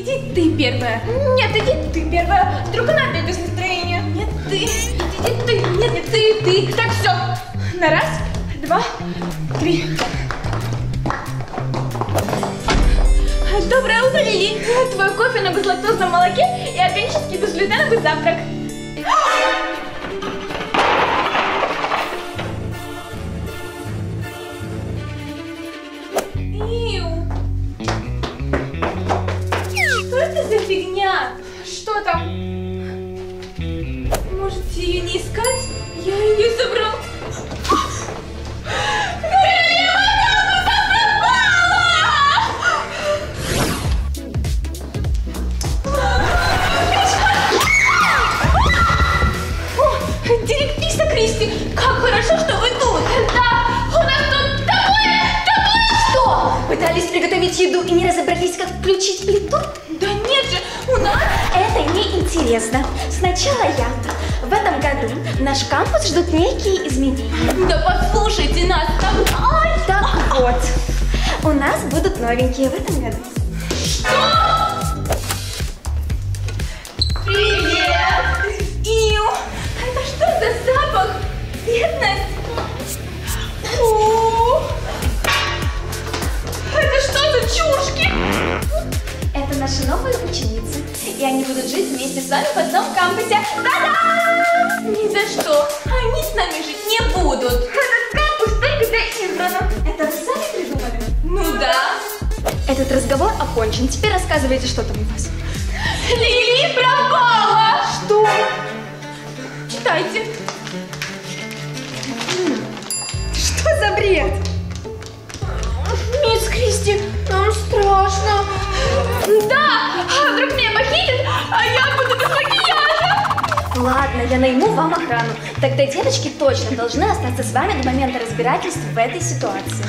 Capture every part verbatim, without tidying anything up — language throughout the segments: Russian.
Иди ты первая. Нет, иди ты первая. Вдруг она опять без настроения. Нет, ты. Иди ты. Нет, нет, ты, ты. Так, все. На раз, два, три. Доброе утро, Лили. Твой кофе на безлактозном молоке и органически безглютеновый завтрак. Что там? Можете ее не искать? Я ее забрал. О, директриса Кристи, как хорошо, что вы тут. Да, у нас тут такое, такое. Что? Пытались приготовить еду и не разобрались, как включить плиту? Да нет же, у нас... Это неинтересно. Сначала я. В этом году наш кампус ждут некие изменения. Да послушайте нас там. Ай, так вот. У нас будут новенькие в этом году. Что? Привет! Иу! Это что за запах? Бедность! О! Это что за чушки? Это наши новые ученицы. И они будут жить вместе с вами в одном кампусе. Да-да! Ни за что. Они с нами жить не будут. Этот кампус только для Иврона. Это вы сами придумали? Ну да. Этот разговор окончен. Теперь рассказывайте, что там у вас. Лили пропала! Что? Читайте. Что за бред? Мисс Кристи, нам страшно. Да, а вдруг меня похитят, а я буду без макияжа. Ладно, я найму вам охрану. Тогда девочки точно должны остаться с вами до момента разбирательства в этой ситуации.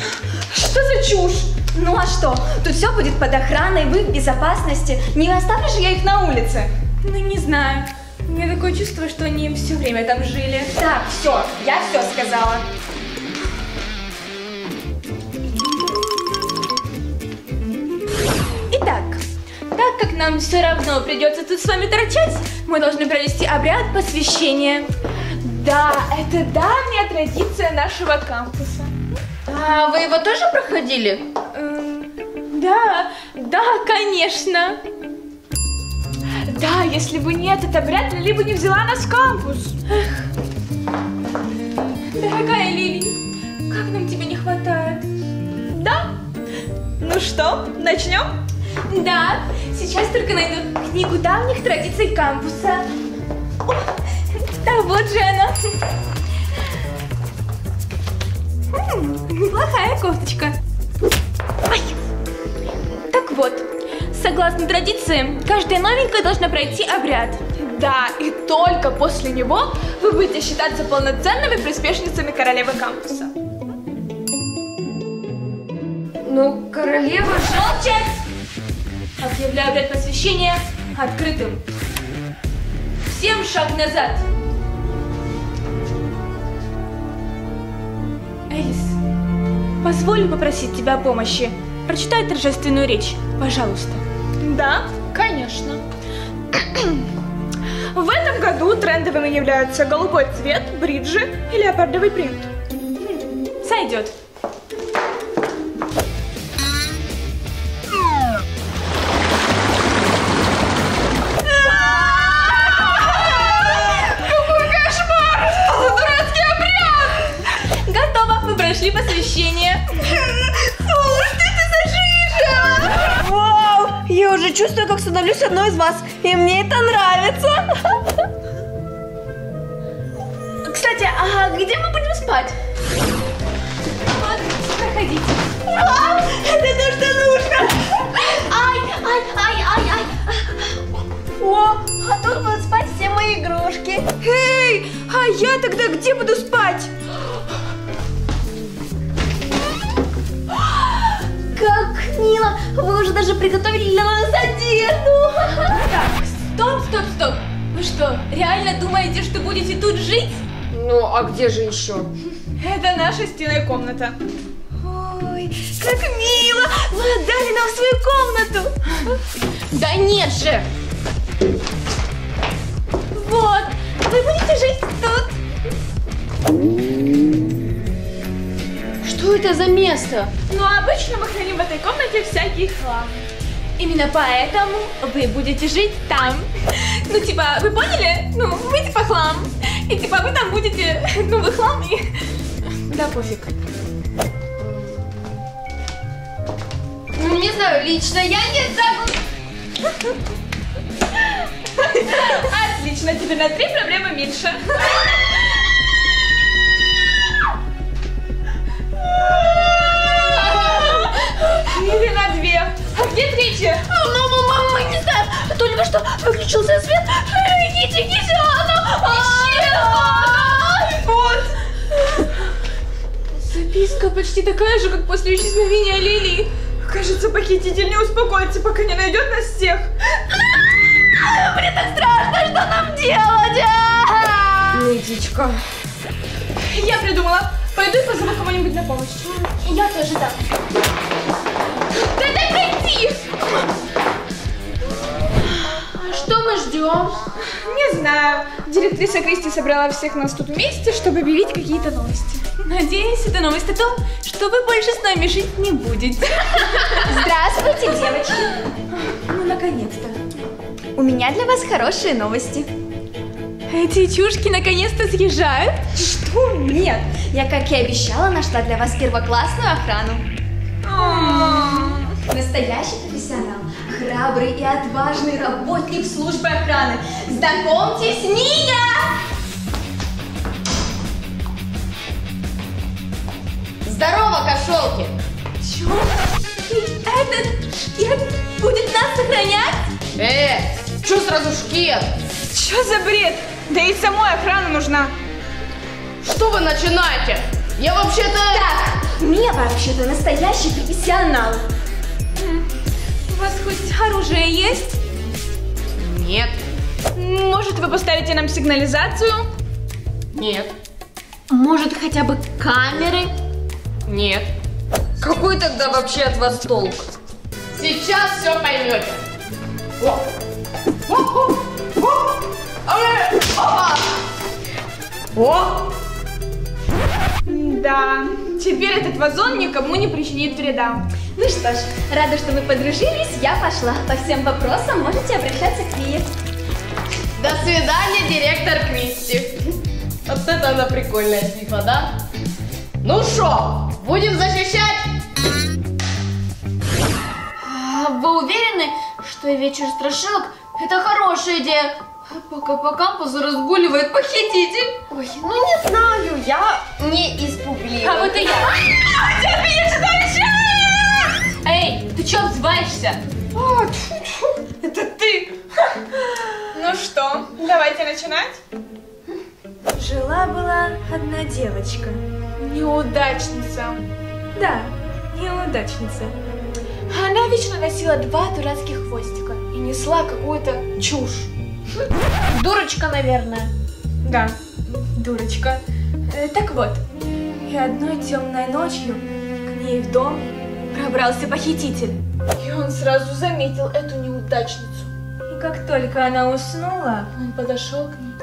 Что за чушь? Ну а что, тут все будет под охраной, вы в безопасности. Не оставлю же я их на улице. Ну не знаю, у меня такое чувство, что они все время там жили. Так, все, я все сказала. Так как нам все равно придется тут с вами торчать, мы должны провести обряд посвящения. Да, это давняя традиция нашего кампуса. А вы его тоже проходили? Да, да, конечно. Да, если бы не этот обряд, Лили бы не взяла нас в кампус. Эх. Дорогая Лили, как нам тебя не хватает. Да? Ну что, начнем? Да, сейчас только найду книгу давних традиций кампуса. О, да, вот же она. М-м, неплохая кофточка. Ой. Так вот, согласно традициям, каждая новенькая должна пройти обряд. Да, и только после него вы будете считаться полноценными приспешницами королевы кампуса. Ну, королева желчит! Объявляю обряд посвящения открытым. Всем шаг назад. Элис, позволь попросить тебя о помощи. Прочитай торжественную речь, пожалуйста. Да, конечно. В этом году трендовыми являются голубой цвет, бриджи и леопардовый принт. Сойдет. Прошли посвящение. Слушайте, это жижа! Вау! Я уже чувствую, как становлюсь одной из вас. И мне это нравится. Кстати, а где мы будем спать? Вот, проходите. А, это то, что нужно. Ай, ай, ай, ай, ай. О, а тут будут спать все мои игрушки. Эй, а я тогда где буду спать? Как мило! Вы уже даже приготовили для нас одежду! Так, стоп, стоп, стоп! Вы что, реально думаете, что будете тут жить? Ну, а где же еще? Это наша стильная комната. Ой, Ой, как мило! Вы отдали нам свою комнату! Да нет же! Вот! Вы будете жить тут! Что это за место? Ну, обычно мы храним в этой комнате всякий хлам. Именно поэтому вы будете жить там. Ну, типа, вы поняли? Ну, вы типа хлам. И типа вы там будете, ну, вы хлам и... Да, пофиг. Ну, не знаю, лично я не забыл. Отлично, теперь на три проблемы меньше. Или на две. А где третья? Мама, мама, не знаю. Только что выключился свет. Идите, идите, она исчезла. Вот. Записка почти такая же, как после исчезновения Лили. Кажется, похититель не успокоится, пока не найдет нас всех. Мне так страшно, что нам делать? Лидичка. Я придумала. Пойду и позову кого-нибудь на помощь. Я тоже так. Дай-дай пройти! А что мы ждем? Не знаю. Директриса Кристи собрала всех нас тут вместе, чтобы объявить какие-то новости. Надеюсь, это новость о том, что вы больше с нами жить не будете. Здравствуйте, девочки. Ну, наконец-то. У меня для вас хорошие новости. Эти чушки наконец-то съезжают? Что? Нет. Я, как и обещала, нашла для вас первоклассную охрану. Настоящий профессионал, храбрый и отважный работник службы охраны. Знакомьтесь, Ния! Здорово, кошелки! Чё? Этот шкет будет нас сохранять? Э, чё сразу шкет? Чё за бред? Да и самой охрана нужна. Что вы начинаете? Я вообще-то... Так, Мия вообще-то настоящий профессионал. У вас хоть оружие есть? Нет. Может, вы поставите нам сигнализацию? Нет. Может, хотя бы камеры? Нет. Какой тогда вообще от вас толк? Сейчас все поймете. О! О! О! О! О! Да, теперь этот вазон никому не причинит вреда. Ну что ж, рада, что вы подружились, я пошла. По всем вопросам можете обращаться к Мии. До свидания, директор Кристи. Вот это она прикольная фифа, да? Ну шо, будем защищать? А вы уверены, что вечер страшилок – это хорошая идея? Пока по кампусу разгуливает похититель. Ой, ну не знаю, я не из публики. А вот и я. Эй, ты чё взваешься? Это ты. Ну что, давайте начинать. Жила-была одна девочка. Неудачница. Да, неудачница. Она вечно носила два дурацких хвостика и несла какую-то чушь. Дурочка, наверное. Да, дурочка. Э, так вот, и одной темной ночью к ней в дом пробрался похититель. И он сразу заметил эту неудачницу. И как только она уснула, он подошел к ней,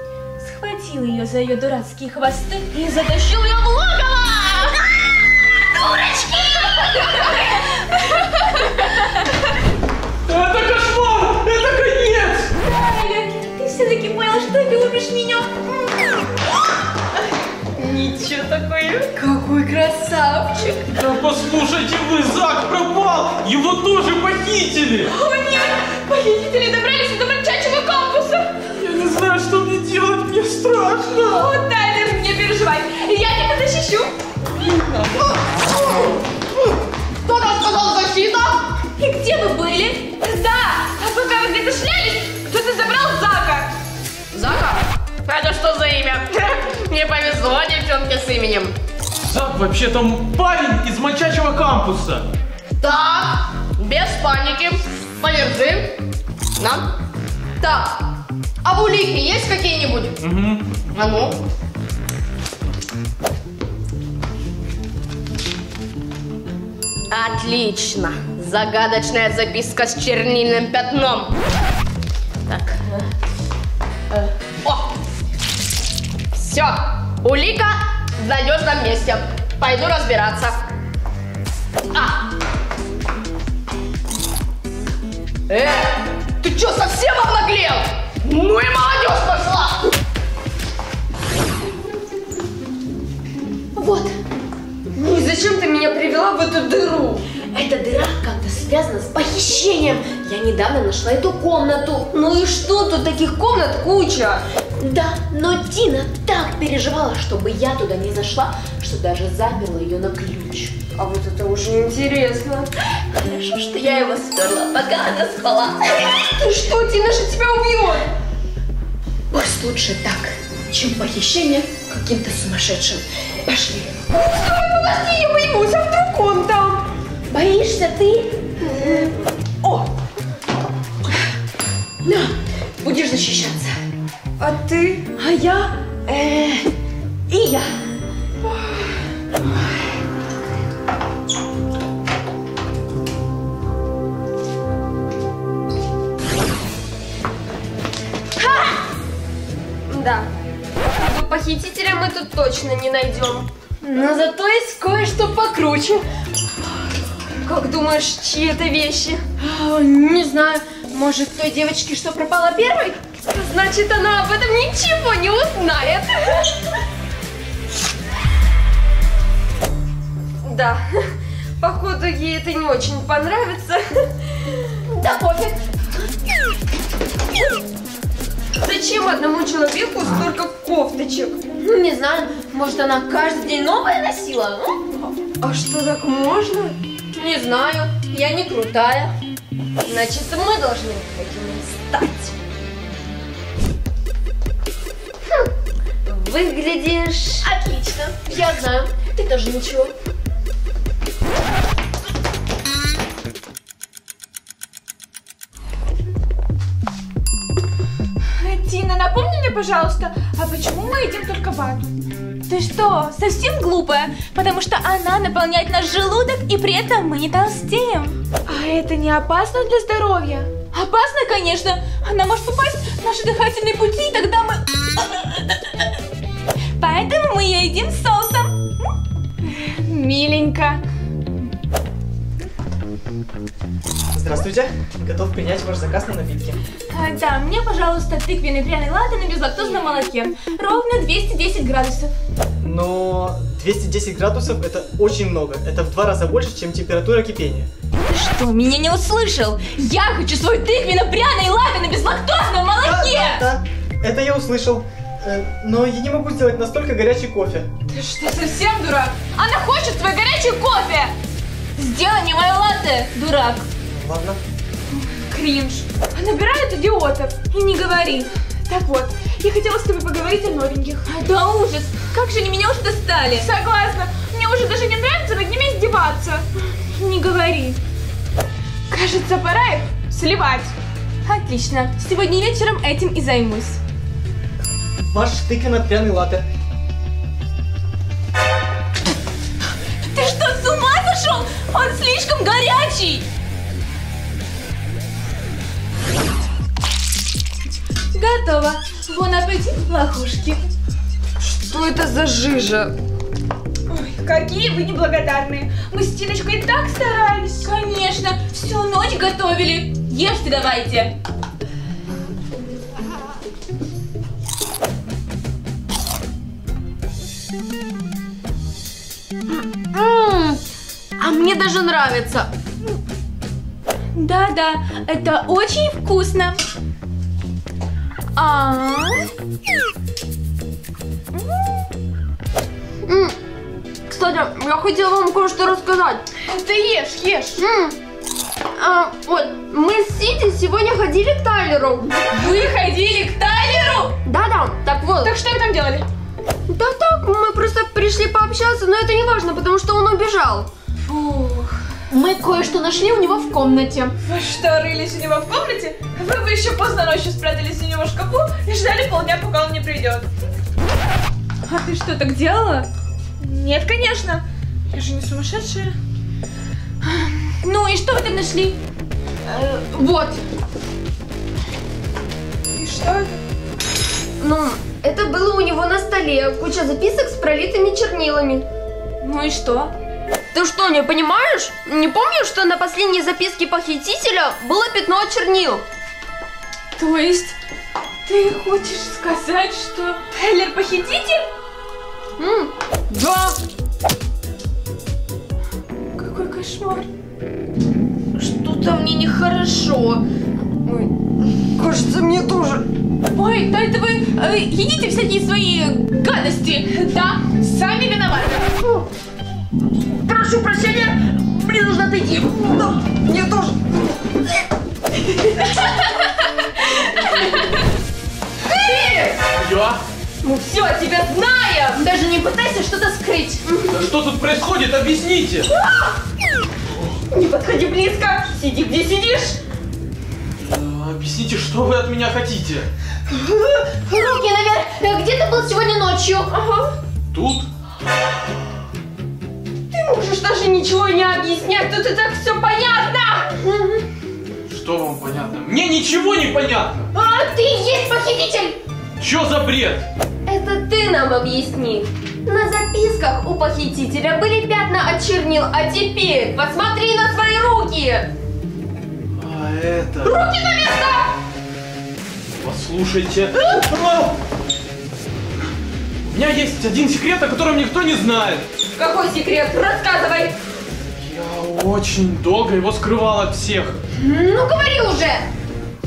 схватил ее за ее дурацкие хвосты и затащил ее в логово! Дурочки! Это кошмар! Это конец! Все-таки понял, что ты любишь меня. Ничего такое. Какой красавчик. Да послушайте вы, Зак пропал. Его тоже похитили. О нет, похитители добрались до бродячего кампуса. Я не знаю, что мне делать, мне страшно. О, Тайлер, не переживай, я тебя защищу. Кто там сказал защита? И где вы были? Да, а пока вы где-то шлялись, кто-то забрал Зака. Зака? Это что за имя? Мне повезло, девчонке с именем. Зак вообще там парень из мальчачьего кампуса. Так, без паники. Подержи. На. Так, а улики есть какие-нибудь? Угу. А ну. Отлично. Загадочная записка с чернильным пятном. Так. О! Все. Улика в надежном месте. Пойду разбираться. А! Э! Ты что, совсем обнаглел? Ну и молодежь пошла! Вот. Ну и зачем ты меня привела в эту дыру? Эта дыра как-то связана с похищением. Я недавно нашла эту комнату. Ну и что тут? Таких комнат куча. Да, но Дина так переживала, чтобы я туда не зашла, что даже заперла ее на ключ. А вот это уже интересно. Хорошо, что я его сперла, пока она спала. Ты что, Дина же тебя убьет? Пусть лучше так, чем похищение каким-то сумасшедшим. Пошли. Стой, подожди, я боюсь, а вдруг он там? Боишься ты? О! На, будешь защищаться. А ты? А я? Э, и я. Да. Похитителя мы тут точно не найдем. Но зато есть кое-что покруче. Как думаешь, чьи это вещи? Не знаю. Может, той девочке, что пропала первой? Значит, она об этом ничего не узнает. Да. Походу, ей это не очень понравится. Да пофиг. Зачем одному человеку столько кофточек? Ну, не знаю, может, она каждый день новое носила? А что, так можно? Не знаю, я не крутая. Значит, мы должны такими стать. Хм, выглядишь... Отлично, я знаю, ты тоже ничего. Тина, напомни мне, пожалуйста, а почему мы едим только вату? Ты что, совсем глупая? Потому что она наполняет наш желудок, и при этом мы не толстеем. А это не опасно для здоровья? Опасно, конечно. Она может попасть в наши дыхательные пути, и тогда мы... Поэтому мы ее едим с соусом. Миленько. Здравствуйте, готов принять ваш заказ на напитки. А, да, мне, пожалуйста, тыквенный пряный латте на безлактозном молоке. Ровно двести десять градусов. Но двести десять градусов это очень много. Это в два раза больше, чем температура кипения. Ты что, меня не услышал? Я хочу свой тыквенный пряный латте на безлактозном молоке! Да, да, да, это я услышал. Но я не могу сделать настолько горячий кофе. Ты что, совсем дурак? Она хочет свой горячий кофе! Сделай не мое латте, дурак. Ладно. Кринж. Набирают идиотов и не говори. Так вот, я хотела с тобой поговорить о новеньких. Да ужас, как же они меня уже достали. Согласна, мне уже даже не нравится над ними издеваться. Не говори. Кажется, пора их сливать. Отлично, сегодня вечером этим и займусь. Ваш тыквенно-пряный латте. Ты что, с ума сошел? Он слишком горячий! Готово. Вон аппетит, плохушки. Что это за жижа? Ой, какие вы неблагодарные. Мы с Тиночкой так старались. Конечно, всю ночь готовили. Ешьте давайте. А мне даже нравится. Да-да, это очень вкусно. А кстати, я хотела вам кое-что рассказать. Ты ешь, ешь. А, вот, мы с Сити сегодня ходили к Тайлеру. Вы ходили к Тайлеру? Да-да, так вот. Так что вы там делали? Да так, мы просто пришли пообщаться, но это не важно, потому что он убежал. Фух. Мы кое-что нашли у него в комнате. Вы что, рылись у него в комнате? Вы бы еще поздно ночью спрятались у него в шкафу и ждали полдня, пока он не придет. А ты что, так делала? Нет, конечно. Я же не сумасшедшая. Ну и что вы там нашли? Э, вот. И что это? Ну, это было у него на столе. Куча записок с пролитыми чернилами. Ну и что? Ты что, не понимаешь? Не помнишь, что на последней записке похитителя было пятно от чернил? То есть, ты хочешь сказать, что Тайлер похититель? М-м, да. Какой кошмар. Что-то мне нехорошо. Ой, кажется, мне тоже. Ой, да это вы э, едите всякие свои гадости. Да, сами виноваты. Прошу прощения, мне нужно отойти. Но мне тоже. Я? Ну все, тебя знаю. Даже не пытайся что-то скрыть. Да что тут происходит? Объясните. Не подходи близко. Сиди, где сидишь. Объясните, что вы от меня хотите. Руки наверх. Где ты был сегодня ночью? Ага. Тут? Можешь даже ничего не объяснять, тут и так все понятно! Что вам понятно? Мне ничего не понятно! А ты есть похититель! Че за бред? Это ты нам объясни. На записках у похитителя были пятна от чернил, а теперь посмотри на свои руки! А это... Руки на место! Послушайте... У меня есть один секрет, о котором никто не знает. Какой секрет? Рассказывай! Я очень долго его скрывал от всех. Ну говори уже!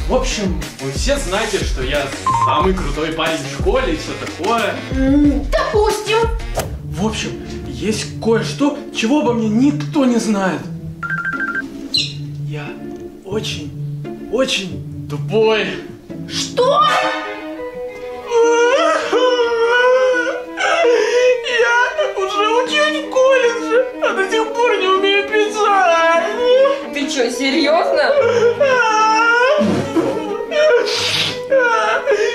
В общем, вы все знаете, что я самый крутой парень в школе и все такое. Допустим. В общем, есть кое-что, чего обо мне никто не знает. Я очень, очень тупой. Что? А до сих пор не умею писать. Ты что, серьезно?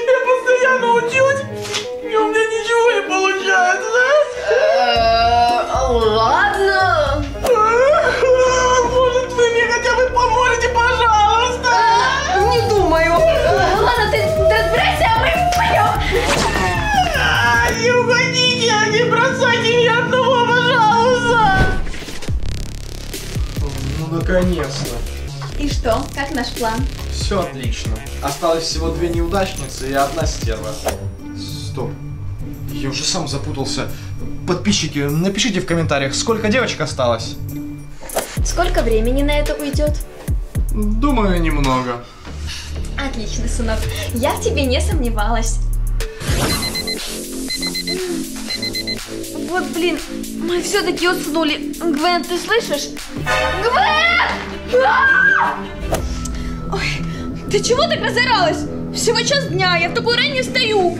Я постоянно учусь, и у меня ничего не получается. Ладно. Может, вы мне хотя бы поможете, пожалуйста? Не думаю. Ладно, ты разбирайся, а мы пойдем. Не уходите, не бросайте меня одного, пожалуйста. Наконец-то. И что? Как наш план? Все отлично. Осталось всего две неудачницы и одна стерва. Стоп. Я уже сам запутался. Подписчики, напишите в комментариях, сколько девочек осталось. Сколько времени на это уйдет? Думаю, немного. Отлично, сынок. Я в тебе не сомневалась. Вот, блин, мы все-таки уснули. Гвен, ты слышишь? Гвен! Ой, ты чего так разоралась? Всего час дня, я в такую рань не встаю.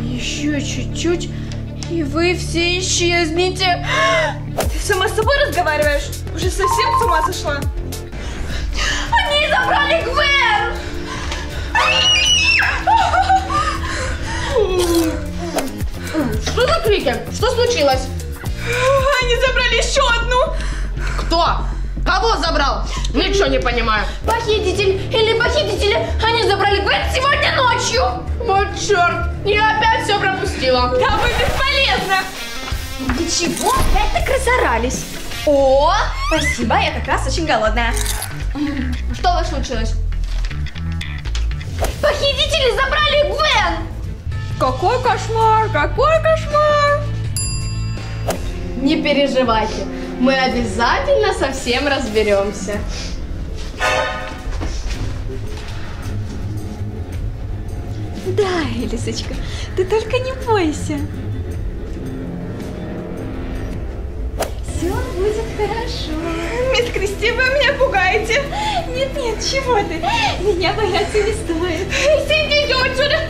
Еще чуть-чуть, и вы все исчезнете. Ты сама с собой разговариваешь? Уже совсем с ума сошла? Они забрали Гвен! Что за крики? Что случилось? Они забрали еще одну. Кто? Кого забрал? Ничего не понимаю. Похититель или похитители. Они забрали Гвен сегодня ночью. Вот черт. Я опять все пропустила. Да вы бесполезно. Вы чего опять так разорались? О, спасибо, я как раз очень голодная. Что у вас случилось? Похитители забрали Гвен! Какой кошмар, какой кошмар! Не переживайте, мы обязательно со всем разберемся. Да, Элисочка, ты только не бойся. Все будет хорошо. Мисс Кристи, вы меня пугаете. Нет, нет, чего ты? Меня бояться не стоит. Сидите отсюда.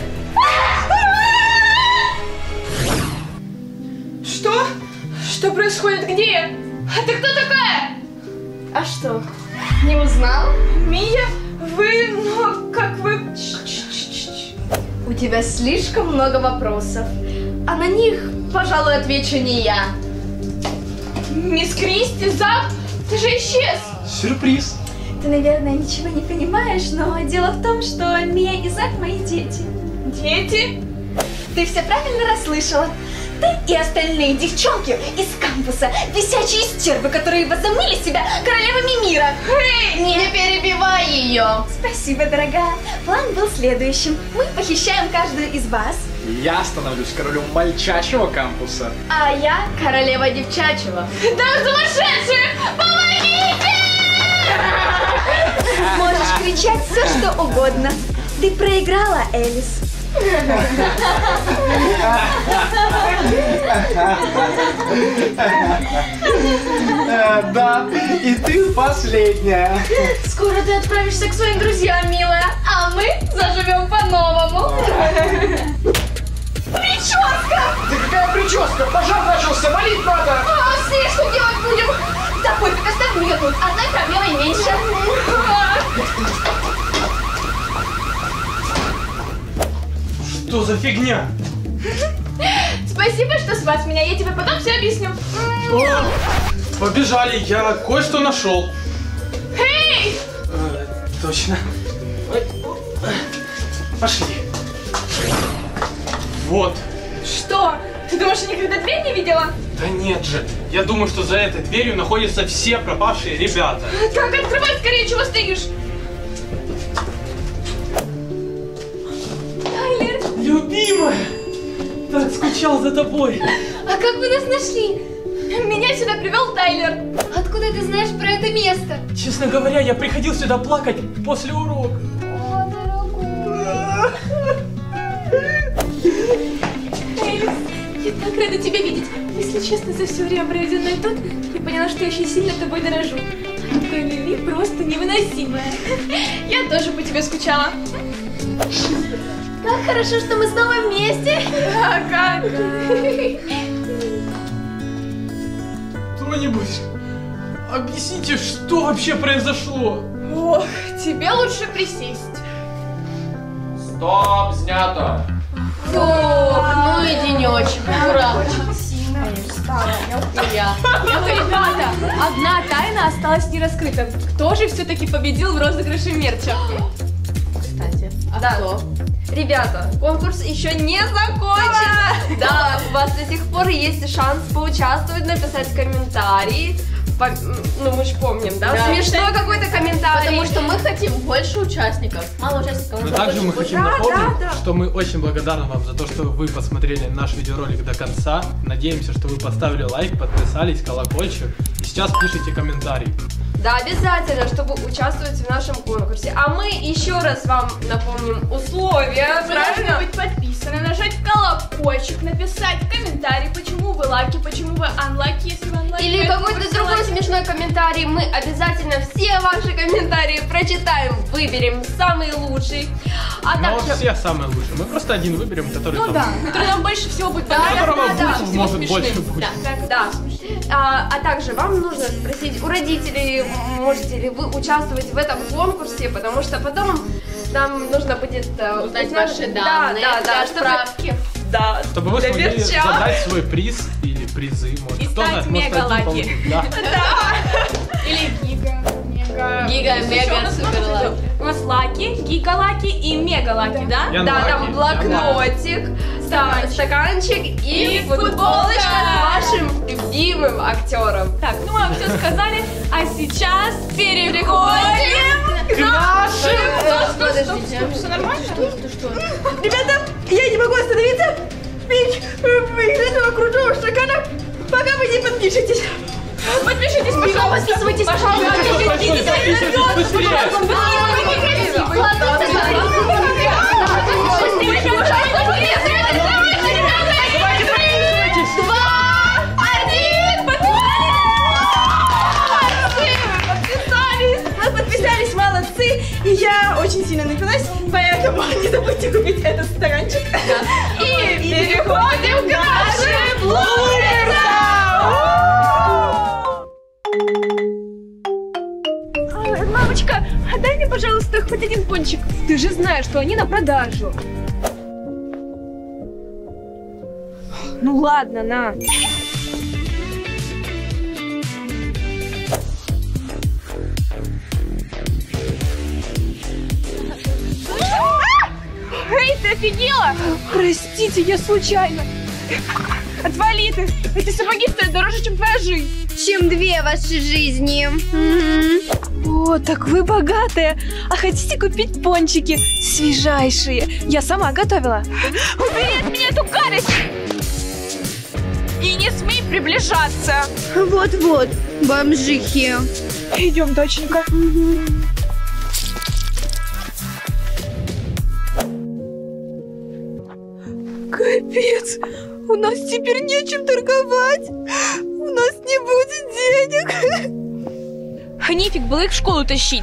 Что? Что происходит? Где? А ты кто такая? А что? Не узнал? Мия, вы, но как вы? У тебя слишком много вопросов. А на них, пожалуй, отвечу не я. Мисс Кристи, Зак, ты же исчез! Сюрприз! Ты, наверное, ничего не понимаешь, но дело в том, что Мия и Зак мои дети. Дети? Ты все правильно расслышала. Ты и остальные девчонки из кампуса, висячие стервы, которые возомнили себя королевами мира. Эй, не, не перебивай ее. Спасибо, дорогая. План был следующим. Мы похищаем каждую из вас. Я становлюсь королем мальчачьего кампуса. А я королева девчачьего. Да, сумасшедшие! Помогите! Можешь кричать все, что угодно. Ты проиграла, Элис. Да, и ты последняя. Скоро ты отправишься к своим друзьям, милая, а мы заживем по-новому. Прическа! Да какая прическа? Пожар начался, валить надо! А, все, что делать будем? Да пофиг, оставь меня тут, одной проблемой меньше. Что за фигня? Спасибо, что спас меня. Я тебе потом все объясню. О, побежали, я кое-что нашел. Эй! Э, точно. Пошли. Вот. Что? Ты думаешь, я никогда дверь не видела? Да нет же. Я думаю, что за этой дверью находятся все пропавшие ребята. Так, открывай скорее, чего стоишь? Любимая, так скучал за тобой. А как вы нас нашли? Меня сюда привел Тайлер. Откуда ты знаешь про это место? Честно говоря, я приходил сюда плакать после урока. О, дорогой. Элис, я так рада тебя видеть. Если честно, за все время, проведенное тут, я поняла, что я очень сильно тобой дорожу. А твоя Лили просто невыносимая. Я тоже по тебе скучала. Как хорошо, что мы снова вместе. А как? Кто-нибудь, объясните, что вообще произошло? Ох, тебе лучше присесть. Стоп, снято. Фух, ну и денечек, ура. Я. Ребята, одна тайна осталась не раскрыта. Кто же все-таки победил в розыгрыше мерча? Кстати, а да. Кто? Ребята, конкурс еще не закончен. Да, у вас до сих пор есть шанс поучаствовать, написать комментарий. По... Ну, мы же помним, да? да. Смешной какой-то комментарий. Потому что мы хотим больше участников. Мало участников. Но также мы хотим напомнить, да, да, что мы очень благодарны вам за то, что вы посмотрели наш видеоролик до конца. Надеемся, что вы поставили лайк, подписались, колокольчик. И сейчас пишите комментарий. Да, обязательно, чтобы участвовать в нашем конкурсе. А мы еще раз вам напомним условия. Вы правильно? Должны быть подписаны, нажать колокольчик, написать комментарий, почему вы лаки, почему вы анлаки, если вы анлаки. Или какой-то другой смешной комментарий. Мы обязательно все ваши комментарии прочитаем, выберем самый лучший. А также... Но все самые лучшие. Мы просто один выберем, который, ну, там... да, который нам больше всего будет. Да, да, да, больше, всего может, больше будет. Да, так, да. А, а также вам нужно спросить у родителей, можете ли вы участвовать в этом конкурсе, потому что потом нам нужно будет э, узнать ваши данные, да, да, да, справки. Чтобы, да, чтобы вы смогли задать свой приз или призы. Может, и стать мега-лаки. Да. Или гига. Гига, мега, супер-лаки. У нас лаки, гига-лаки и мега-лаки, да? Да, да, там блокнотик, да, стаканчик и, и футболочка с вашим любимым актером. Так, ну мы вам все сказали, а сейчас переходим к нашим... Подождите, все нормально? Что, что? Ребята, я не могу остановиться, ведь из этого крутого стакана, пока вы не подпишетесь. Подпишитесь, пожалуйста, подписывайтесь, пожалуйста, подпишитесь, подписались, молодцы, и я очень сильно напилась, поэтому не забудьте купить этот стаканчик. И переходим к нашим лузерам! Мамочка, отдай мне, пожалуйста, хоть один пончик. Ты же знаешь, что они на продажу. Ну ладно, на. Эй, ты офигела? Простите, я случайно. Отвали ты. Эти сапоги стоят дороже, чем твоя жизнь. Чем две ваши жизни. Угу. О, так вы богатые. А хотите купить пончики? Свежайшие. Я сама готовила. Убери от меня эту гадость. И не смей приближаться. Вот-вот, бомжихи. Идем, доченька. Угу. Капец, у нас теперь нечем торговать, у нас не будет денег. Ханифик было их в школу тащить.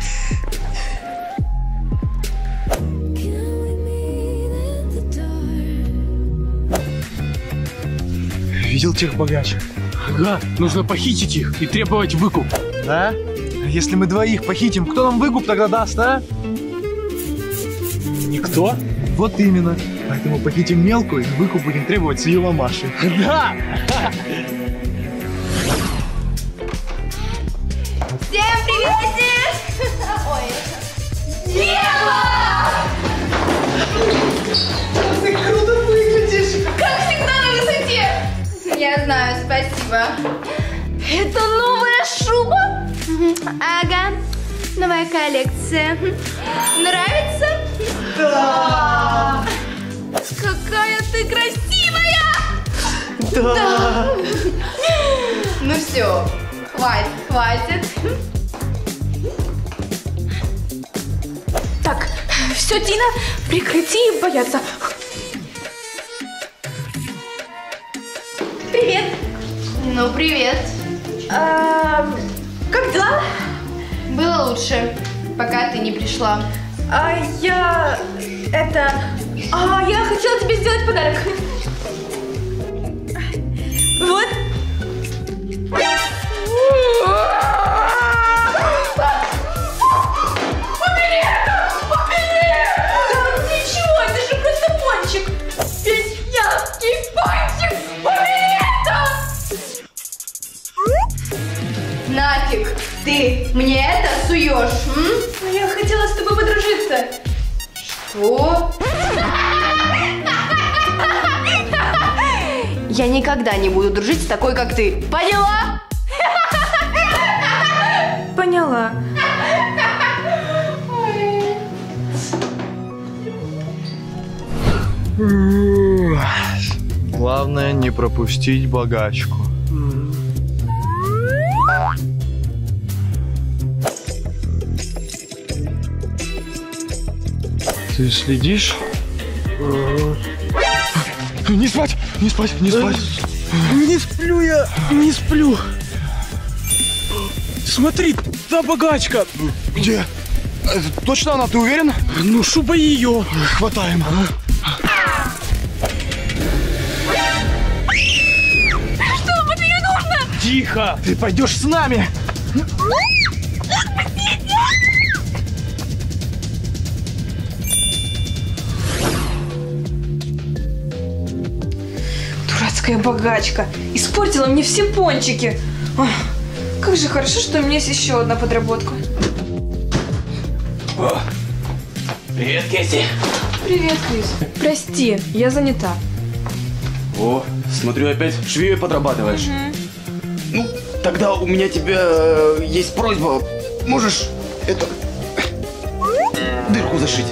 Видел тех богаче? Ага, нужно похитить их и требовать выкуп. Да? Если мы двоих похитим, кто нам выкуп тогда даст, а? Никто? Вот именно. Поэтому похитим мелкую и выкуп будем требовать с ее мамаши. Да! Всем приветик! Ой! Ева! Ты круто выглядишь! Как всегда на высоте! Я знаю, спасибо. Это новая шуба? Ага. Новая коллекция. Нравится? Да! Какая ты красивая! Да! Да. Ну все, хватит, хватит. Так, все, Тина, прекрати бояться. Привет. Ну, привет. А, как дела? Было лучше, пока ты не пришла. А я... это... А я хотела тебе сделать подарок. Вот. Убери это! Убери! Да ничего, это же просто пончик. Весь яркий пончик. Убери это! Нафиг ты мне это суешь, м? Я хотела с тобой подружиться. Что? Я никогда не буду дружить с такой, как ты. Поняла? Поняла. Главное не пропустить богачку. Ты следишь? Не спать! Не спать! Не спать! Не сплю я! Не сплю! Смотри, та богачка! Где? Точно она, ты уверен? Ну, шуба ее! Хватаем! Что вам от меня нужно? Тихо! Ты пойдешь с нами! Богачка испортила мне все пончики. Ой, как же хорошо, что у меня есть еще одна подработка. О. Привет, Кэси. Привет, Крис. Прости, я занята. О, смотрю, опять швеей подрабатываешь. Угу. Ну, тогда у меня тебя э, есть просьба. Можешь эту дырку зашить?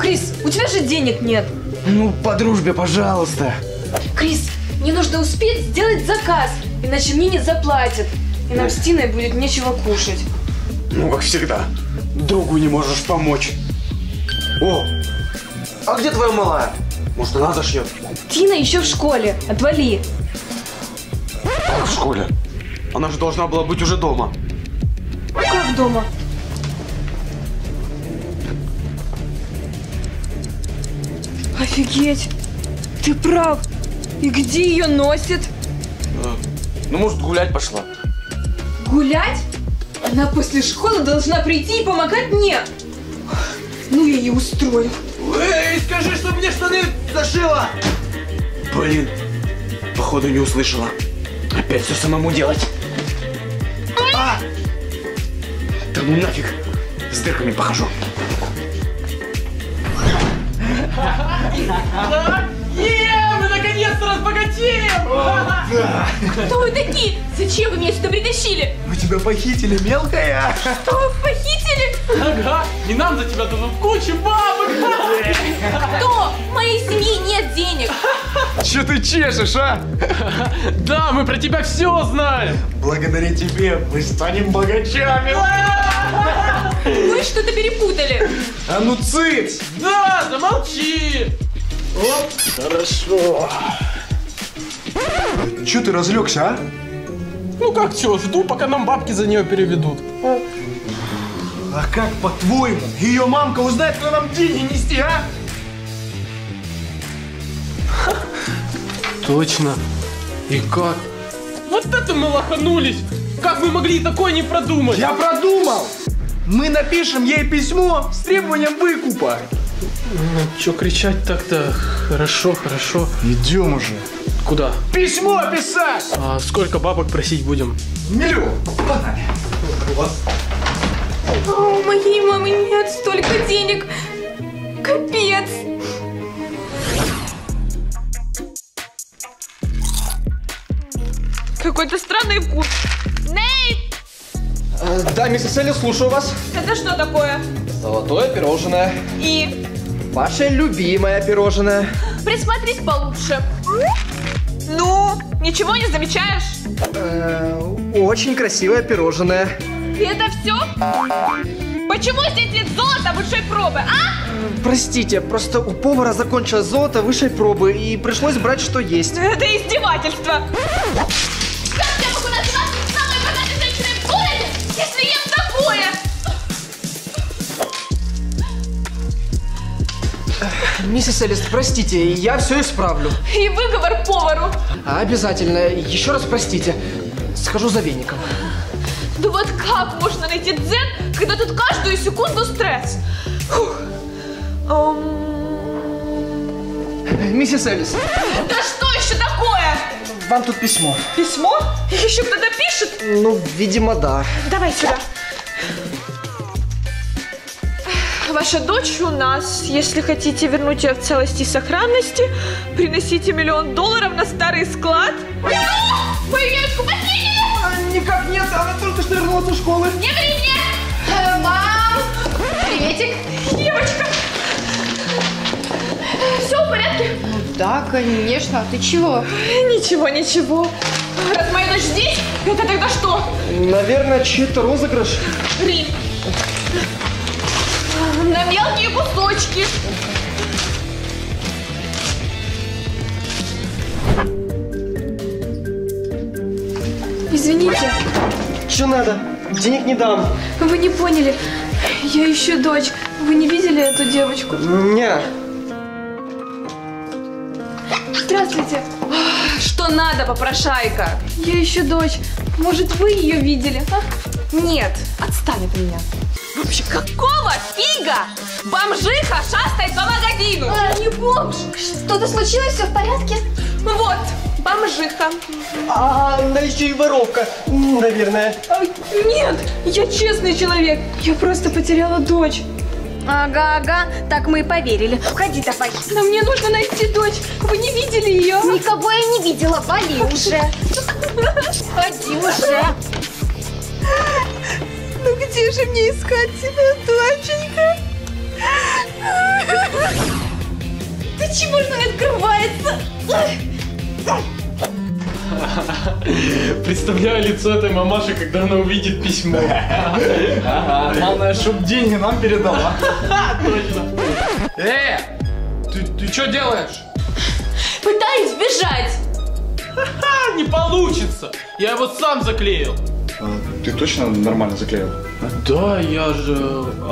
Крис, у тебя же денег нет. Ну, по дружбе, пожалуйста. Крис, мне нужно успеть сделать заказ, иначе мне не заплатят, и нам с Тиной будет нечего кушать. Ну, как всегда, другу не можешь помочь. О, а где твоя малая? Может, она зашьет? Тина еще в школе, отвали. Как в школе? Она же должна была быть уже дома. Как дома? Офигеть, ты прав. И где ее носит? Ну, может, гулять пошла. Гулять? Она после школы должна прийти и помогать мне. Ну, я ее устрою. Эй, скажи, что мне штаны зашила. Блин, походу, не услышала. Опять все самому делать. А! Да ну нафиг. С дырками похожу. Еее, мы наконец-то разбогатеем! О, да. Кто вы такие? Зачем вы меня сюда притащили? Мы тебя похитили, мелкая! Что вы похитили? Ага, и нам за тебя дадут кучу бабок! Кто? Моей семьи нет денег! Че ты чешешь, а? Да, мы про тебя все знаем! Благодаря тебе мы станем богачами! Вы что-то перепутали! А ну цыц! Да, замолчи! Оп, хорошо. Че ты разлегся, а? Ну как че, жду, пока нам бабки за нее переведут. А, а как, по-твоему, ее мамка узнает, кто нам деньги нести, а? Точно. И как? Вот это мы лоханулись. Как мы могли такое не продумать? Я продумал. Мы напишем ей письмо с требованием выкупа. Ну, чё кричать так-то? Хорошо, хорошо. Идем уже. Куда? Письмо писать! А сколько бабок просить будем? Миллион. Погнали. У моей мамы нет столько денег. Капец. Какой-то странный вкус. Нейт! А, да, миссис Элис, слушаю вас. Это что такое? Золотое пирожное. И? Ваше любимое пирожное. Присмотрись получше. Ну, ничего не замечаешь? Э -э очень красивое пирожное. И это все? Почему здесь нет золота высшей пробы, а? Э, простите, просто у повара закончилось золото высшей пробы, и пришлось брать, что есть. Это издевательство. Как я могу назвать самой богатой женщиной в городе, если ем такое? Миссис Элис, простите, я все исправлю. И выговор повару. Обязательно. Еще раз простите. Схожу за веником. Да вот как можно найти дзен, когда тут каждую секунду стресс? Миссис Элис. Да что еще такое? Вам тут письмо. Письмо? Еще кто-то пишет? Ну, видимо, да. Давай сюда. Ваша дочь у нас. Если хотите вернуть ее в целости и сохранности, приносите миллион долларов на старый склад. Вы ее искупатели? Никак нет, она только что вернулась из школы. Не ври мне! Мам! Приветик! Девочка! Все в порядке? Ну да, конечно. А ты чего? Ничего, ничего. Раз моя дочь здесь, это тогда что? Наверное, чей-то розыгрыш. Рин. На мелкие кусочки. Извините. Что надо? Денег не дам. Вы не поняли. Я ищу дочь. Вы не видели эту девочку? Нет. Здравствуйте. Что надо, попрошайка? Я ищу дочь. Может, вы ее видели? А? Нет. Отстань от меня. Вообще, какого фига бомжиха шастает по магазину? Она не бомж. Что-то случилось, все в порядке? Вот, бомжиха. А она еще и воровка, наверное. А, нет, я честный человек. Я просто потеряла дочь. Ага, ага, так мы и поверили. Уходи давай. Но мне нужно найти дочь. Вы не видели ее? Никого я не видела. Вали уже. Ходи уже. Ну где же мне искать тебя, доченька? Ты чего же не открывается? Представляю лицо этой мамаши, когда она увидит письмо. Главное, чтоб деньги нам передала. Точно. Э, ты, ты что делаешь? Пытаюсь бежать. Не получится. Я его сам заклеил. Ты точно нормально заклеил? А? Да, я же...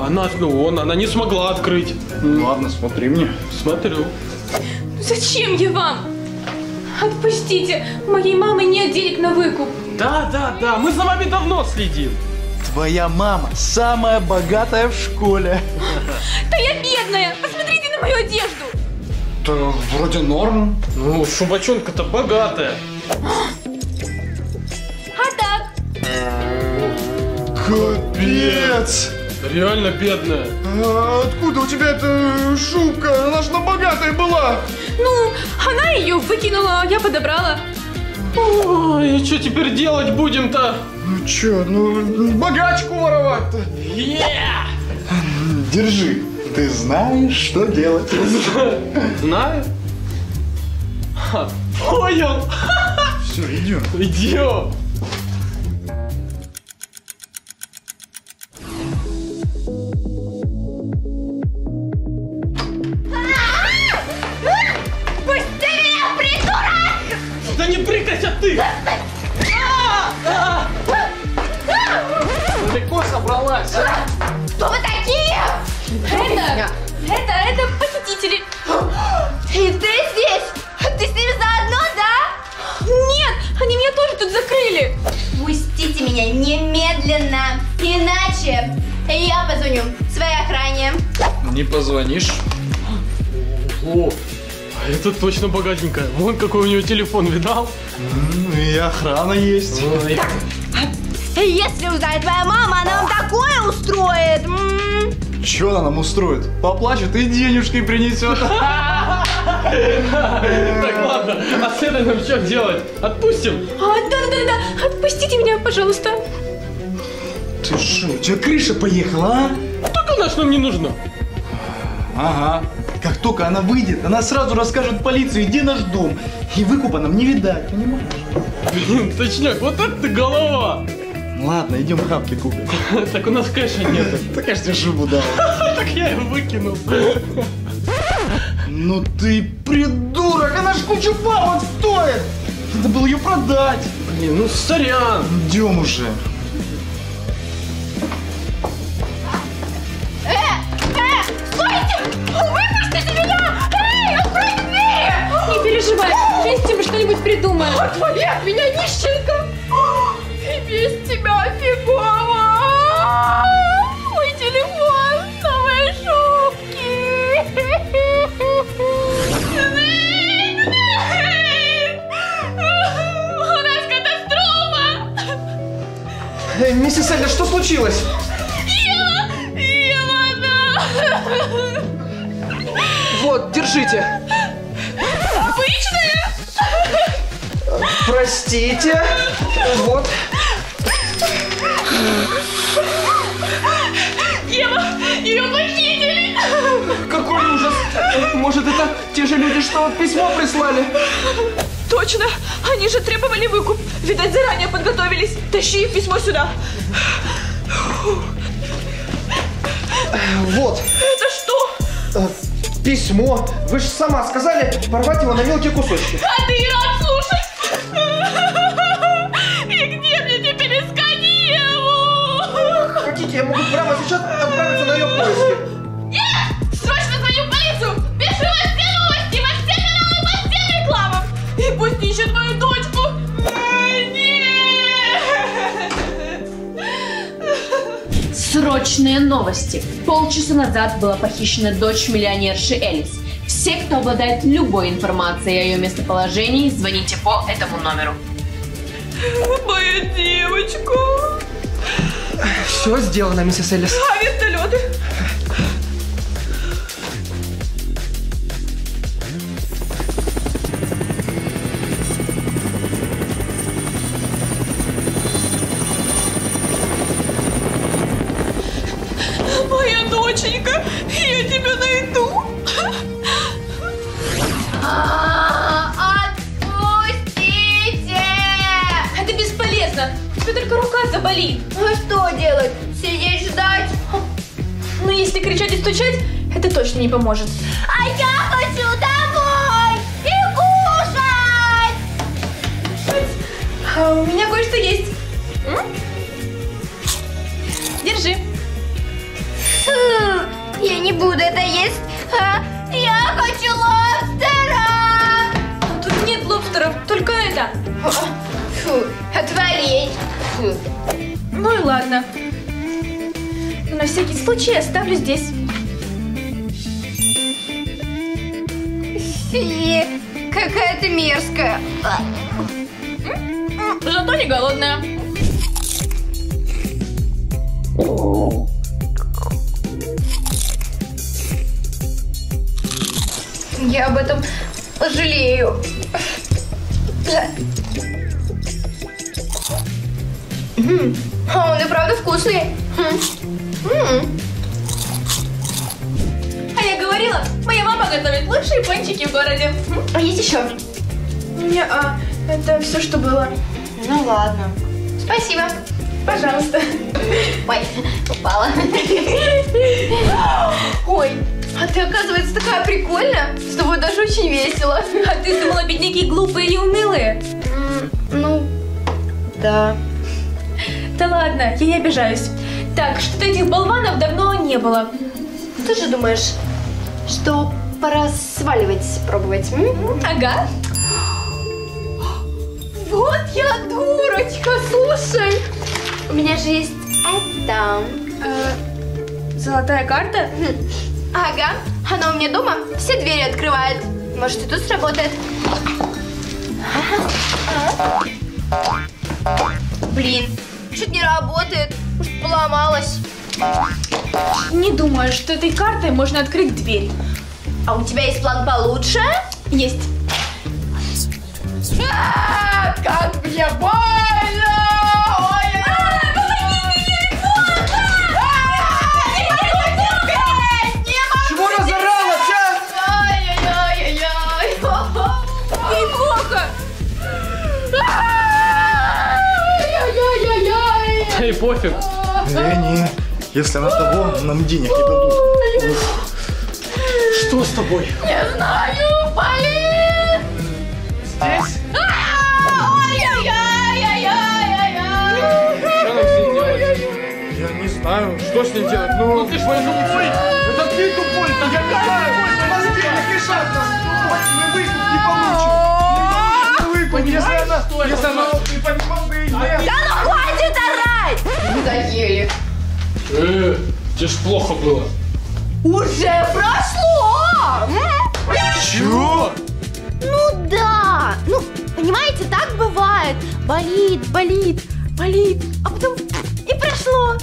Она, ну, он, она не смогла открыть. Ну, ладно, смотри мне. Смотрю. Зачем я вам? Отпустите, моей мамы нет денег на выкуп. Да, да, да, мы за вами давно следим. Твоя мама самая богатая в школе. Да я бедная, посмотрите на мою одежду. Да вроде норм. Ну, шубачонка-то богатая. А так? Капец! Реально бедная. А откуда у тебя эта шубка? Она же на богатой была. Ну, она ее выкинула, я подобрала. Ой, и что теперь делать будем-то? Ну что, ну богачку воровать-то? Yeah! Держи. Ты знаешь, что делать. Знаю? Понял. Все, идем. Идем. Да не прикайся ты! Далеко собралась! Кто вы такие? Это, это, это посетители! И ты здесь? Ты с ними заодно, да? Нет, они меня тоже тут закрыли! Пустите меня немедленно, иначе я позвоню своей охране. Не позвонишь? О! Это точно богатенькая. Вон какой у нее телефон, видал? И охрана есть. Ой. Если узнает твоя мама, она нам такое устроит. Че она нам устроит? Поплачет и денежки принесет. Так, ладно. А с этой нам что делать? Отпустим? Да-да-да. Отпустите меня, пожалуйста. Ты что, у тебя крыша поехала, а? Так она ж нам не нужна. Ага. Как только она выйдет, она сразу расскажет полиции, где наш дом. И выкупа нам не видать, понимаешь? Блин, точняк, вот это ты голова! Ладно, идем хапки купим. Так у нас кэша нет. Так я ж тебе шубу дал. Так я ее выкинул. Ну ты придурок, она ж кучу бабок стоит! Надо было ее продать. Блин, ну сорян. Идем уже. Не переживай, вместе мы что-нибудь придумаем. Отвали от меня, нищенка! И без тебя фигово! Мой телефон, новые шубки! У нас катастрофа! Эй, миссис Сэдлер, что случилось? Ева! Ева, да! Вот, держите. Обычные? Простите. Вот. Ева, ее похитили. Какой ужас. Может, это те же люди, что письмо прислали? Точно. Они же требовали выкуп. Видать, заранее подготовились. Тащи их письмо сюда. Вот. Это что? Письмо. Вы же сама сказали порвать его на мелкие кусочки. А ты и рад слушать. И где мне теперь искать Еву? Хотите, я могу прямо сейчас отправиться на ее поиски. Нет! Срочно звоню в полицию! Пиши во все новости, во все каналы, во все рекламы! И пусть ищут мою дочку! Срочные новости. Полчаса назад была похищена дочь миллионерши Элис. Все, кто обладает любой информацией о ее местоположении, звоните по этому номеру. Мою девочку. Все сделано, миссис Элис. А вертолеты? Я тебя найду. Отпустите! Это бесполезно. У тебя только рука заболит. А что делать? Сидеть ждать? Ну если кричать и стучать, это точно не поможет. А я хочу домой и кушать. А у меня кое-что есть. Держи. Я не буду это есть. Я хочу лобстера. Тут нет лобстеров, только это. Фу, отвали. Фу. Ну и ладно. На всякий случай оставлю здесь. Фи, какая ты мерзкая. Зато не голодная. Я об этом жалею. А он и правда вкусный. А я говорила, моя мама готовит лучшие пончики в городе. А есть еще? Не-а, это все, что было. Ну ладно. Спасибо. Пожалуйста. Ой, упала. Ой, а ты, оказывается, такая прикольная. С тобой даже очень весело. А ты думала, бедняки глупые или унылые? Ну, да. Да ладно, я не обижаюсь. Так, что-то этих болванов давно не было. Ты же думаешь, что пора сваливать, пробовать? М? Ага. Вот я дурочка, слушай. У меня же есть это. Э, золотая карта? Ага, она у меня дома все двери открывает. Может, и тут сработает. Блин, чуть не работает. Может, поломалась. Не думаю, что этой картой можно открыть дверь. А у тебя есть план получше? Есть. А, как мне больно! Ой, а, помоги мне, больно! А, не могу! Не могу! Чего разоралась, а? Ай-яй-яй-яй-яй! Неплохо! Ай-яй-яй-яй-яй! Да и пофиг! Лени, если она с тобой, нам денег не дадут. Что с тобой? Не знаю, болит! Здесь? Знаю, что с ней делать, но... Ну ты ж мой тупой! Это ты тупой! Я какая больно! Мозги не кишат нас! Мы выйдем не получим! Если она... Если она... Да ну хватит орать! Мы доели. Э, тебе ж плохо было. Уже прошло! Чего? Ну да! Ну, понимаете, так бывает. Болит, болит, болит, а потом и прошло.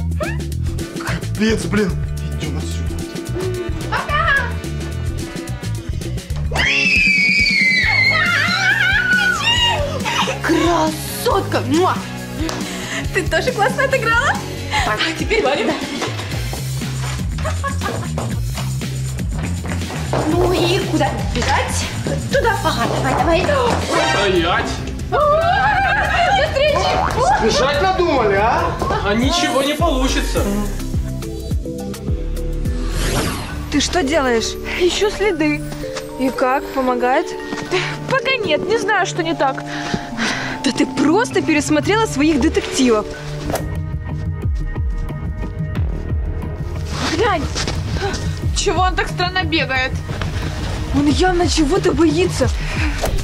Капец, блин. Идем отсюда. Пока! Красотка! Муа! Ты тоже классно отыграла? Так. А теперь валим. Ну и куда бежать? Туда. Ага, давай, давай. Стоять! Сбежать надумали, а? А ничего не получится. Ты что делаешь? Ищу следы. И как? Помогает? Пока нет, не знаю, что не так. Да ты просто пересмотрела своих детективов. Глянь, чего он так странно бегает? Он явно чего-то боится.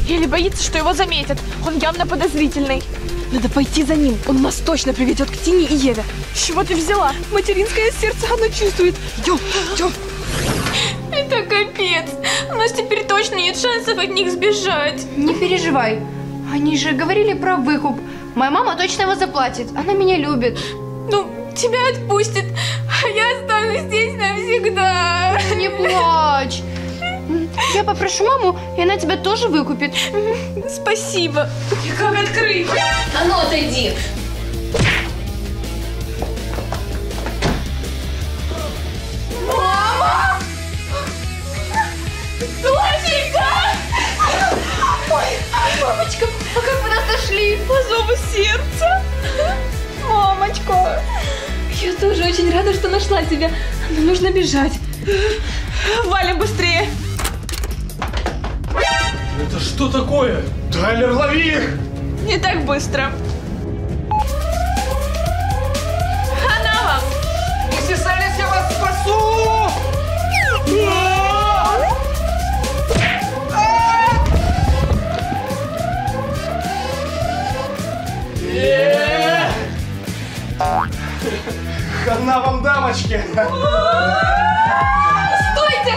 Или боится, что его заметят. Он явно подозрительный. Надо пойти за ним. Он нас точно приведет к Тине и Еве. Чего ты взяла? Материнское сердце оно чувствует. Идем, идем. Это капец. У нас теперь точно нет шансов от них сбежать. Не переживай. Они же говорили про выкуп. Моя мама точно его заплатит. Она меня любит. Ну, тебя отпустит. А я останусь здесь навсегда. Не плачь. Я попрошу маму, и она тебя тоже выкупит. Спасибо. И как открыть? А ну, отойди. Мама! Доченька! Ой, мамочка, а как вы нас нашли? По зову сердца. Мамочка. Я тоже очень рада, что нашла тебя. Но нужно бежать. Валим быстрее. Это что такое? Тайлер, лови их! Не так быстро. Она вам! Миссис Элис, я вас спасу! Хана вам, дамочки! Стойте!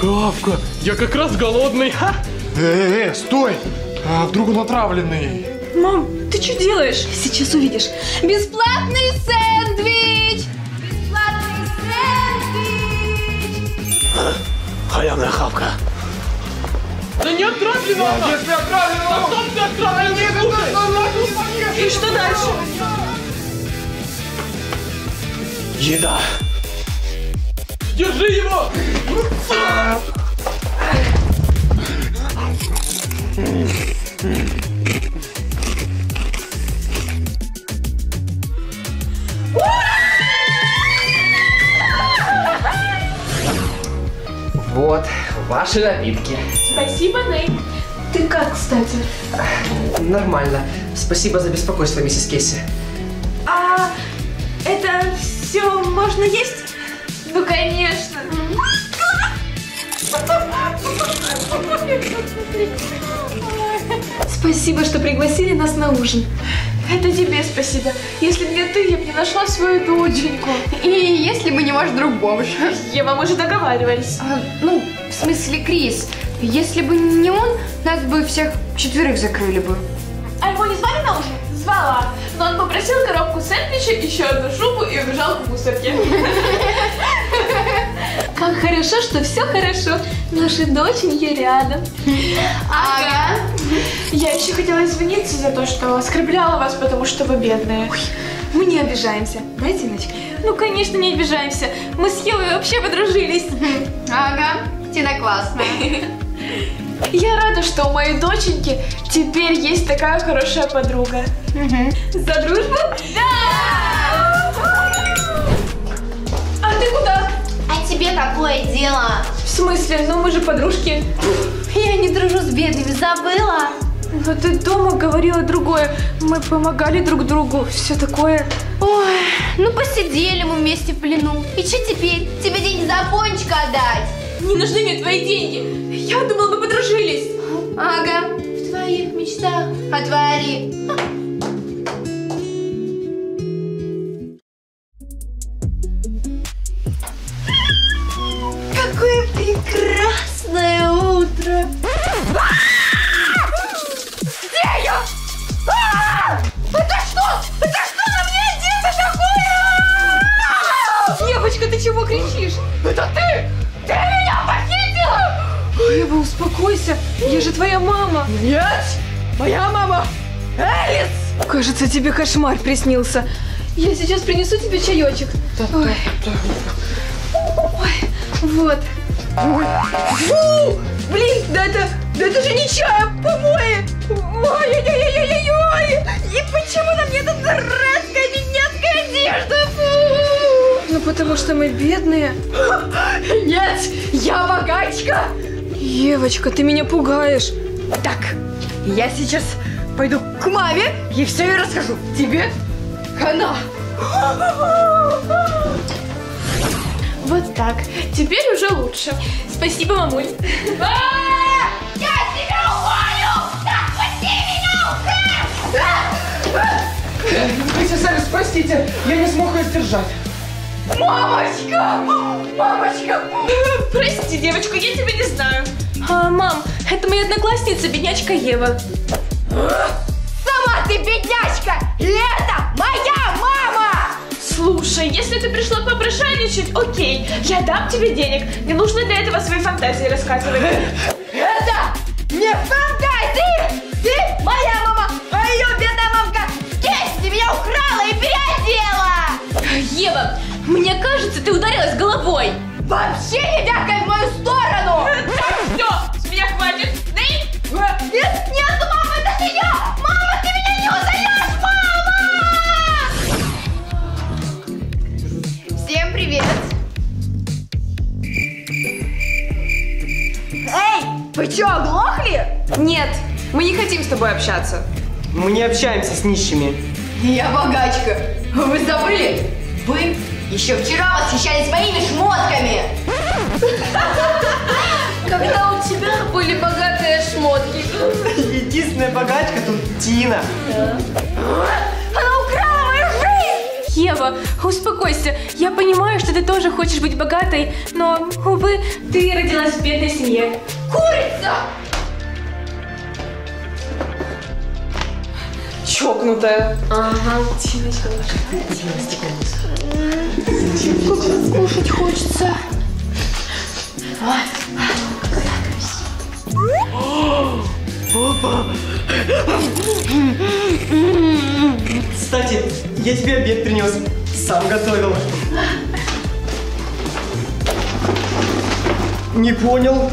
Хавка, я как раз голодный. Э-э-э, стой! А вдруг он отравленный? Мам, ты что делаешь? Сейчас увидишь. Бесплатный сэндвич! Бесплатный сэндвич! Халявная хавка. Да не отравлена она! Если отравлена, а потом ты отравлена! И что дальше? Еда! Держи его! Вот ваши напитки. Спасибо, Нейт. Ты как, кстати? Нормально. Спасибо за беспокойство, миссис Кейси. А это все можно есть? Ну, конечно. Спасибо, что пригласили нас на ужин. Это тебе спасибо. Если бы не ты, я бы не нашла свою доченьку. И если бы не ваш друг бомж. Ева, мы же договаривались. А, ну, в смысле, Крис. Если бы не он, нас бы всех четверых закрыли бы. А его не звали на ужин? Звала. Но он попросил коробку сэндвича, еще одну шубу и убежал в мусорке. Как хорошо, что все хорошо. Наши доченьки рядом. Ага. Я еще хотела извиниться за то, что оскорбляла вас, потому что вы бедные. Ой, мы не обижаемся. Да, Тиночка? Ну, конечно, не обижаемся. Мы с Евой вообще подружились. Ага. Тина классная. Я рада, что у моей доченьки теперь есть такая хорошая подруга. Угу. За дружбу? Да! А ты куда? А тебе какое дело? В смысле? Ну мы же подружки. Я не дружу с бедными, забыла. Но ты дома говорила другое. Мы помогали друг другу, все такое. Ой, ну посидели мы вместе в плену. И что теперь? Тебе деньги за пончик отдать? Не нужны мне твои деньги. Я думала, мы подружились. Ага, в твоих мечтах. Отвали. Какое прекрасное утро. Где я? Это что? Это что на мне одето такое? Девочка, ты чего кричишь? Это ты? Ты меня похитила! Ева, успокойся, я же твоя мама. Нет, моя мама Элис. Кажется, тебе кошмар приснился. Я сейчас принесу тебе чаечек. Да, ой. Да, да. Ой, вот. Ой. Фу, блин, да это, да это же не чай, а помои. Ой-ой-ой-ой-ой-ой. И почему на мне эта дурацкая бедняцкая одежда? Фу. Ну, потому что мы бедные. Нет, я богачка. Евочка, ты меня пугаешь. Так, я сейчас пойду к маме и все ей расскажу. Тебе хана. Вот так. Теперь уже лучше. Спасибо, мамуль. Я тебя уволю! Отпусти меня! Миссис Сэдлер, простите, я не смог ее сдержать. Мамочка! Мамочка! Прости, девочку, я тебя не знаю. А, мам, это моя одноклассница, беднячка Ева. Сама ты беднячка! Лето моя мама! Слушай, если ты пришла попрошайничать, окей, я дам тебе денег. Не нужно для этого свои фантазии рассказывать. Это не фантазии! Ты моя мама, а ее бедная мамка Кэси меня украла и переодела! Ева! Мне кажется, ты ударилась головой. Вообще не вякай в мою сторону! Так, все, с меня хватит. Нет, нет, мама, это не я! Мама, ты меня не узнаешь, мама! Всем привет! Эй, вы че, оглохли? Нет, мы не хотим с тобой общаться. Мы не общаемся с нищими. Я богачка. Вы забыли? Вы... Еще вчера восхищались моими шмотками. Когда у тебя были богатые шмотки. Единственная богачка тут Тина. Она украла мою жизнь. Ева, все. Успокойся. Я понимаю, что ты тоже хочешь быть богатой, но, увы, ты родилась в бедной семье. Курица! Чокнутая. Ага. Тиночка, лошадь. Кушать хочется. Опа! Кстати, я тебе обед принес. Сам готовил. Не понял.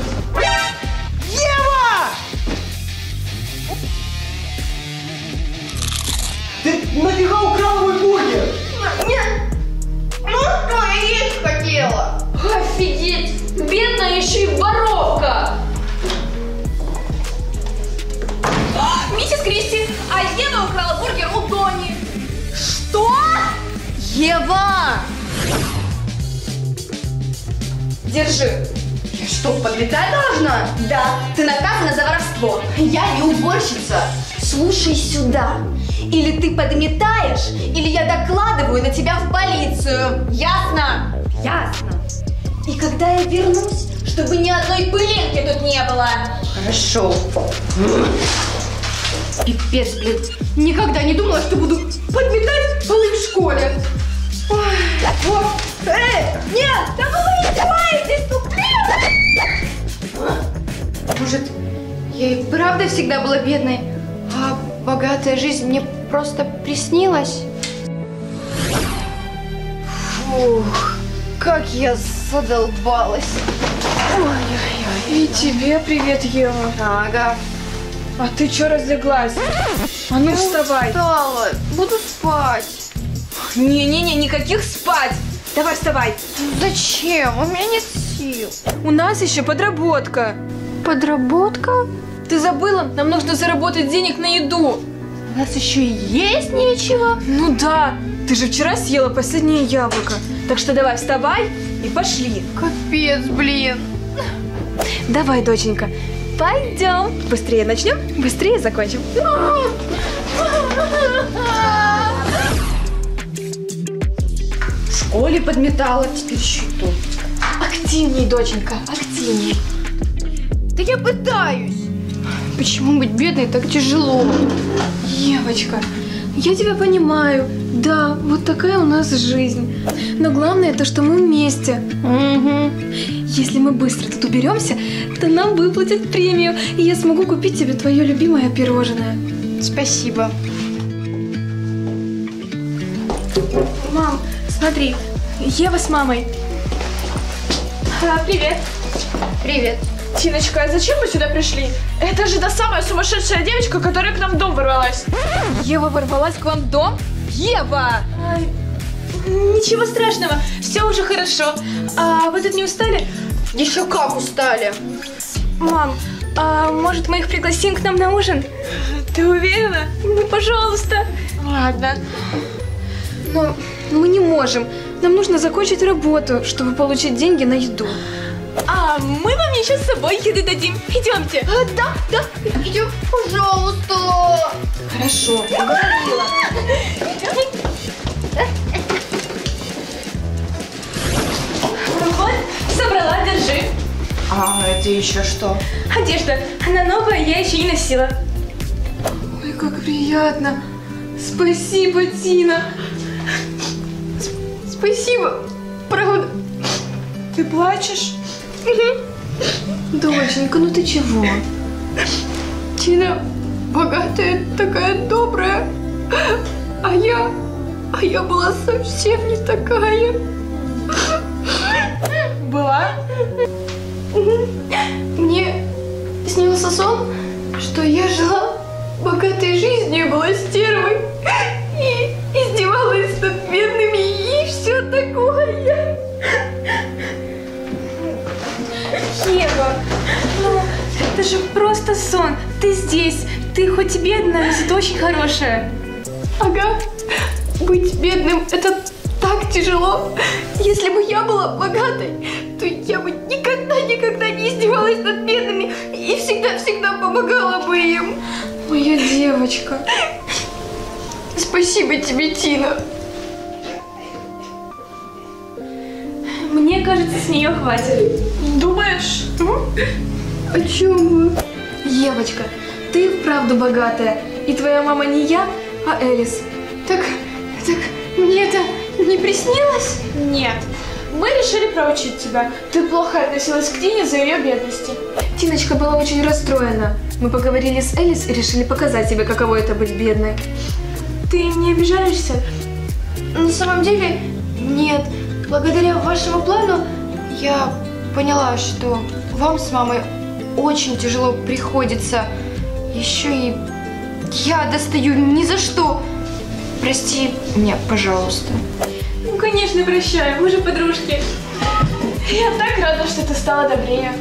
Ева! Ты нафига украл мой бургер? Нет. Ну что, я есть хотела. Офигеть! Бедная еще и воровка! Миссис Кристи, а Ева украла бургер у Тони. Что? Ева! Держи. Я что, подлетать должна? Да, ты наказана за воровство. Я не уборщица. Слушай сюда. Или ты подметаешь, или я докладываю на тебя в полицию. Ясно? Ясно. И когда я вернусь, чтобы ни одной пылинки тут не было. Хорошо. Пипец, блин. Никогда не думала, что буду подметать полы в школе. Ой, вот. Эй, нет, да вы издеваетесь тут, блин. Может, я и правда всегда была бедной, а богатая жизнь мне просто приснилась? Фух, как я задолбалась. Ой-ой-ой. И тебе привет, Ева. Ага. А ты чё разлеглась? А ну я вставай. Устала. Буду спать. Не-не-не, никаких спать. Давай вставай. Зачем? У меня нет сил. У нас еще подработка. Подработка? Ты забыла? Нам нужно заработать денег на еду. У нас еще и есть нечего. Ну да. Ты же вчера съела последнее яблоко. Так что давай вставай и пошли. Капец, блин. Давай, доченька. Пойдем. Быстрее начнем, быстрее закончим. В школе подметала, теперь еще и тут. Активней, доченька, активней. Да я пытаюсь. Почему быть бедной так тяжело? Евочка, я тебя понимаю. Да, вот такая у нас жизнь. Но главное то, что мы вместе. Угу. Если мы быстро тут уберемся, то нам выплатят премию, и я смогу купить тебе твое любимое пирожное. Спасибо. Мам, смотри, Ева с мамой. А, привет. Привет. Тиночка, а зачем мы сюда пришли? Это же та самая сумасшедшая девочка, которая к нам в дом ворвалась. Ева ворвалась к вам в дом? Ева! Ай. Ничего страшного, все уже хорошо. А вы тут не устали? Еще как устали. Мам, а может мы их пригласим к нам на ужин? Ты уверена? Ну, пожалуйста. Ладно. Но мы не можем. Нам нужно закончить работу, чтобы получить деньги на еду. А мы вам еще с собой еды дадим. Идемте. А, да, да. Идем, пожалуйста. Хорошо, поговорила. Вот, собрала, держи. А это еще что? Одежда. Она новая, я еще не носила. Ой, как приятно. Спасибо, Тина. С- спасибо. Правда. Ты плачешь? Угу. Доченька, ну ты чего? Тина богатая, такая добрая. А я... А я была совсем не такая. Была? Мне снился сон, что я жила богатой жизнью, была стервой и издевалась над бедными и все такое. Ева, ну это же просто сон. Ты здесь, ты хоть и бедная, но ты очень хорошая. Ага, быть бедным это так тяжело. Если бы я была богатой, то я бы никогда-никогда не издевалась над бедными и всегда-всегда помогала бы им. Моя девочка. Спасибо тебе, Тина. кажется, с нее хватит. Думаешь? О чем вы? Евочка, ты вправду богатая. И твоя мама не я, а Элис. Так, так, мне это не приснилось? Нет. Мы решили проучить тебя. Ты плохо относилась к Тине за ее бедности. Тиночка была очень расстроена. Мы поговорили с Элис и решили показать тебе, каково это быть бедной. Ты не обижаешься? На самом деле, нет. Благодаря вашему плану я поняла, что вам с мамой очень тяжело приходится. Еще и я достаю ни за что. Прости меня, пожалуйста. Ну, конечно, прощаю. Мы же подружки. Я так рада, что ты стала добрее.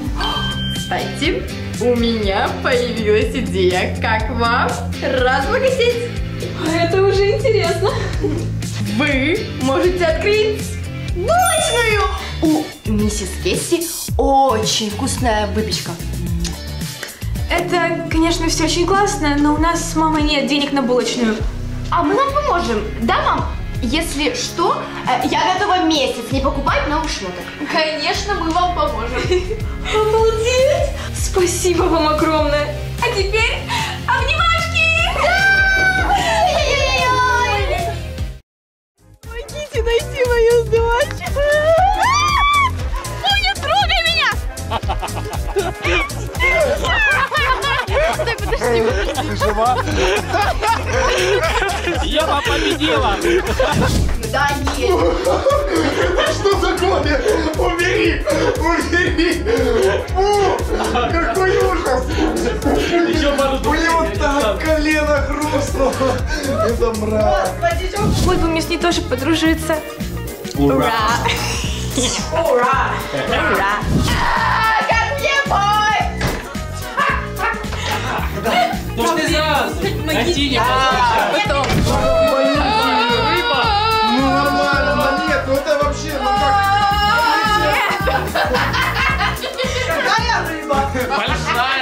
Кстати, у меня появилась идея, как вам разбогатеть. Это уже интересно. Вы можете открыть булочную. У миссис Кейси очень вкусная выпечка. Это, конечно, все очень классно, но у нас с мамой нет денег на булочную. А мы нам поможем, да, мам? Если что, я готова месяц не покупать новых шмоток. Конечно, мы вам поможем. Обалдеть! Спасибо вам огромное. А теперь обнимашки! Помогите найти мою сдачу. Ну не трогай меня! Стой, подожди, подожди. Ты жива? Ева победила! Да нет! Что за кофе? Убери! Убери! О, какой ужас! У него так колено хрустнуло! Это мрак! Ой, вы мне с ней тоже подружиться! Ура! Ура! Ура! Как мне бой! Ну ты сразу! На Тине послушай! Большая!